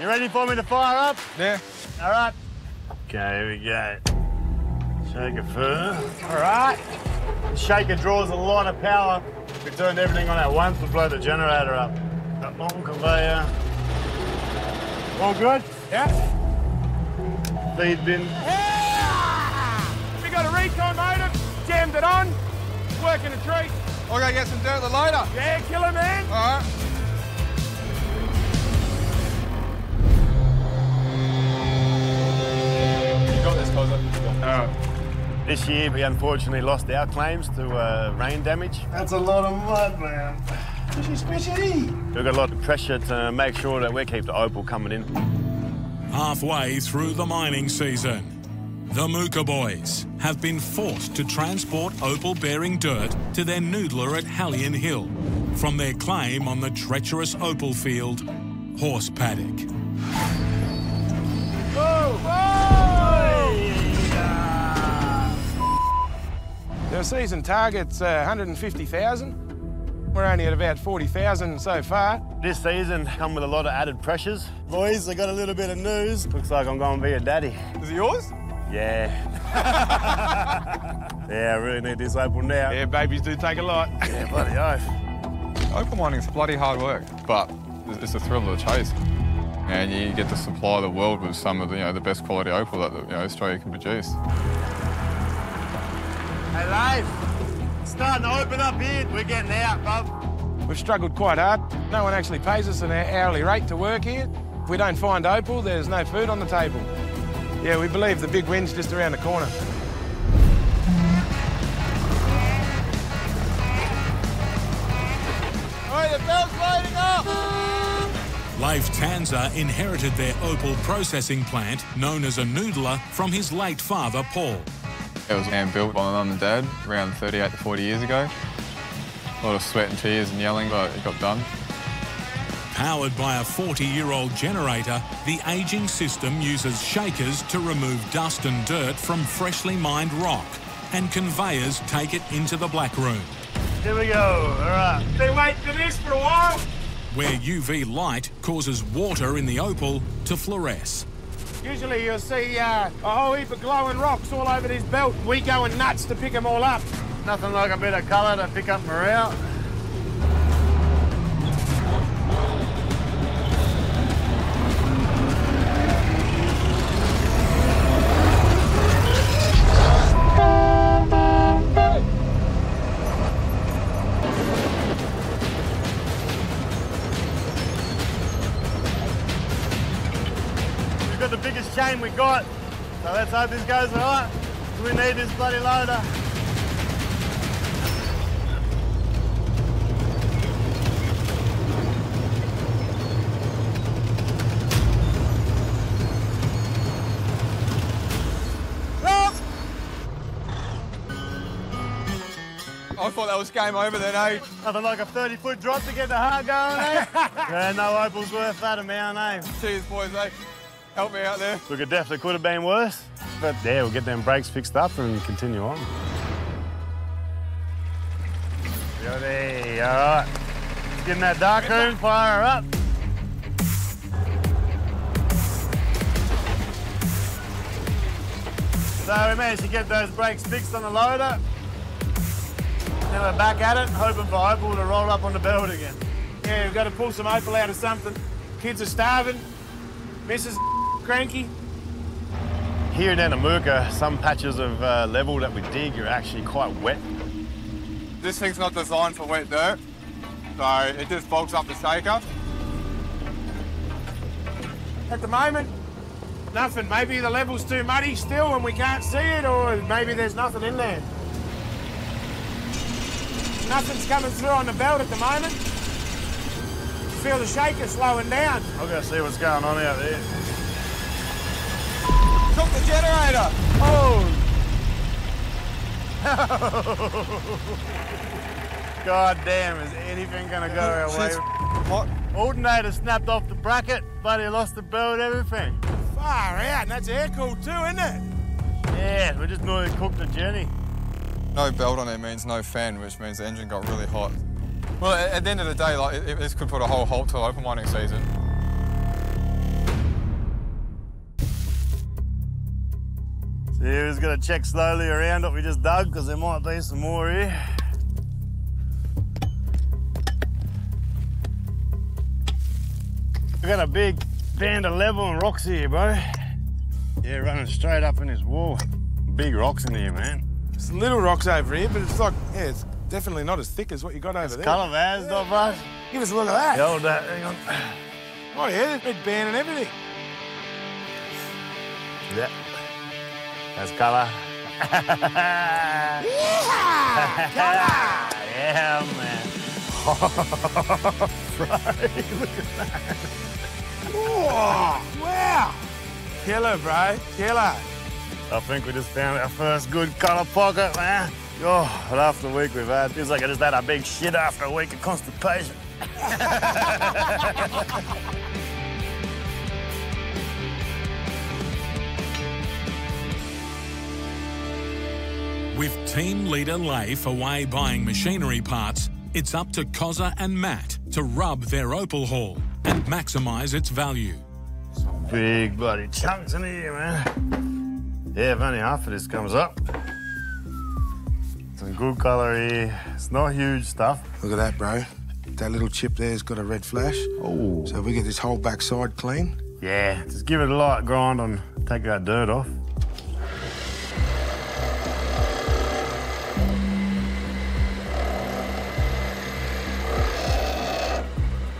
You ready for me to fire up? Yeah. All right. Okay, here we go. Shake it first. All right. The shaker draws a lot of power. If we turned everything on at once, we'll blow the generator up. That long conveyor. All good? Yeah. Feed bin. Yeah! We got a recon motor, jammed it on. It's working a treat. I'll go get some dirt with the loader. Yeah, kill him, man. All right. This year, we unfortunately lost our claims to rain damage. That's a lot of mud, man. We've got a lot of pressure to make sure that we keep the opal coming in. Halfway through the mining season, the Mooka Boys have been forced to transport opal-bearing dirt to their noodler at Hallian Hill from their claim on the treacherous opal field, Horse Paddock. Whoa! The season target's 150,000. We're only at about 40,000 so far. This season come with a lot of added pressures. Boys, I got a little bit of news. Looks like I'm going to be a daddy. Is it yours? Yeah. Yeah, I really need this opal now. Yeah, babies do take a lot. Yeah, bloody oath. Opal mining's bloody hard work, but it's the thrill of the chase. And you get to supply the world with some of the, the best quality opal that Australia can produce. Hey, Leif, it's starting to open up here. We're getting out, bub. We've struggled quite hard. No one actually pays us an hourly rate to work here. If we don't find opal, there's no food on the table. Yeah, we believe the big win's just around the corner. All right, the bell's loading up! Leif Tanza inherited their opal processing plant, known as a noodler, from his late father, Paul. It was hand-built by my mum and dad around 38 to 40 years ago. A lot of sweat and tears and yelling, but it got done. Powered by a 40-year-old generator, the ageing system uses shakers to remove dust and dirt from freshly mined rock, and conveyors take it into the black room. Here we go, all right. Been waiting for this for a while. Where UV light causes water in the opal to fluoresce. Usually you'll see a whole heap of glowing rocks all over this belt. We going nuts to pick them all up. Nothing like a bit of colour to pick up morale. The biggest chain we got, so let's hope this goes all right. We need this bloody loader. I thought that was game over then, eh? Nothing like a 30-foot drop to get the heart going, eh? Yeah, no opal's worth that amount, eh? Cheers, boys, eh? Help me out there. Look, it definitely could have been worse. But yeah, we'll get them brakes fixed up and continue on. Ready, all right. Let's get in that dark room, fire her up. So we managed to get those brakes fixed on the loader. Now we're back at it, hoping for opal to roll up on the belt again. Yeah, we've got to pull some opal out of something. Kids are starving. Mrs. Cranky. Here down in Mooka, some patches of level that we dig are actually quite wet. This thing's not designed for wet dirt, so it just bulks up the shaker. At the moment, nothing. Maybe the level's too muddy still and we can't see it, or maybe there's nothing in there. Nothing's coming through on the belt at the moment. Feel the shaker slowing down. I'll go see what's going on out there. Took the generator! Oh! God damn, is anything gonna go our way? What? Alternator snapped off the bracket, buddy lost the belt, everything. Far out, and that's air-cooled too, isn't it? Yeah, we just nearly cooked the journey. No belt on there means no fan, which means the engine got really hot. Well, at the end of the day, like, this could put a whole halt to the opal mining season. So yeah, we're just gonna check slowly around what we just dug, because there might be some more here. We've got a big band of level and rocks here, bro. Yeah, running straight up in this wall. Big rocks in here, man. There's little rocks over here, but it's like, yeah, it's definitely not as thick as what you got over there. Colour vans, not much. Give us a look at that. Hold that, hang on. Oh yeah, there's red band and everything. Yeah. That's colour. Yeah! Colour! Yeah, man. Bro, look at that. Whoa! Wow! Killer, bro. Killer. I think we just found our first good colour pocket, man. Oh, but after the week we've had, feels like I just had a big shit after a week of constipation. With team leader Leif away buying machinery parts, it's up to Koza and Matt to rub their opal haul and maximise its value. Some big bloody chunks in here, man. Yeah, if only half of this comes up. Some good colour here. It's not huge stuff. Look at that, bro. That little chip there's got a red flash. Oh. So if we get this whole backside clean. Yeah, just give it a light grind and take that dirt off.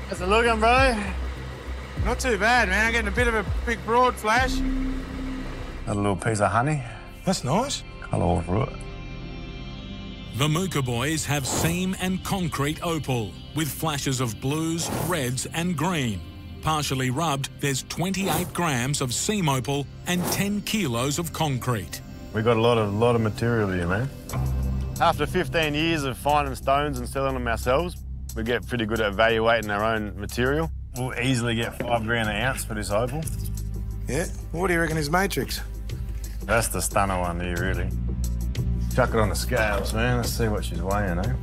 How's it looking, bro? Not too bad, man. I'm getting a bit of a big broad flash. Got a little piece of honey. That's nice. Colour all through it. The Mooka Boys have seam and concrete opal with flashes of blues, reds and green. Partially rubbed, there's 28 grams of seam opal and 10 kilos of concrete. We've got a lot of material here, man. After 15 years of finding stones and selling them ourselves, we get pretty good at evaluating our own material. We'll easily get 5 grand an ounce for this opal. Yeah, what do you reckon is matrix? That's the stunner one here, really. Chuck it on the scales, man. Let's see what she's weighing, eh?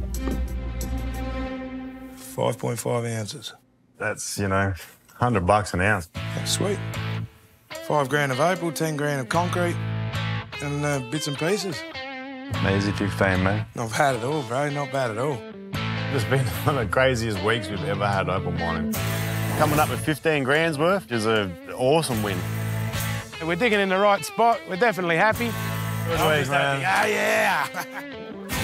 5.5 ounces. That's, you know, 100 bucks an ounce. That's sweet. 5 grand of opal, 10 grand of concrete, and bits and pieces. Easy 15, man. Not bad at all, bro. Not bad at all. It's been one of the craziest weeks we've ever had opal mining. Coming up with 15 grand's worth is an awesome win. We're digging in the right spot. We're definitely happy. Good week, man. Oh, yeah!